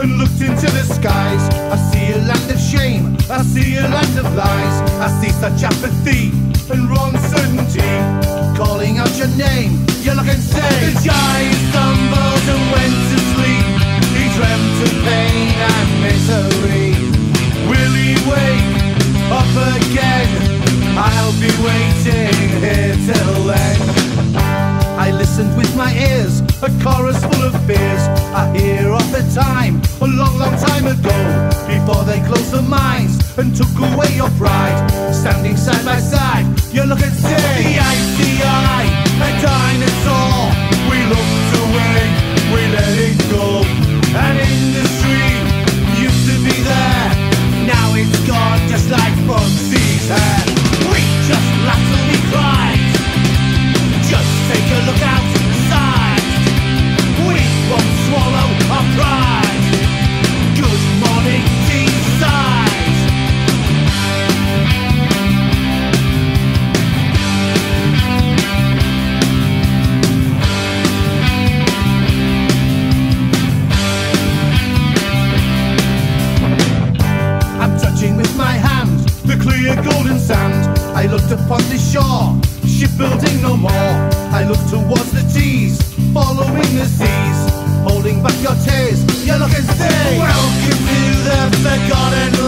and looked into the skies. I see a land of shame, I see a land of lies. I see such apathy and wrong certainty, calling out your name, you're like insane. The giant stumbled and went to sleep. He dreamt of pain and misery. Will he wake up again? I'll be waiting here till then. I listened with my ears, a chorus full of fears. I hear of the time, a long, long time ago, before they closed their minds and took away your pride. Standing side by side, you look and see the ice, the eye, a dinosaur. We looked away, we let it go. An industry used to be there, now it's gone, just like Muggsy's hair. We just laughed and we cried. Just take a look outside. We won't swallow our pride. Good morning, Teesside. Golden sand, I looked upon the shore, shipbuilding no more. I looked towards the seas, following the seas, holding back your tears, you look and say, welcome to the forgotten land.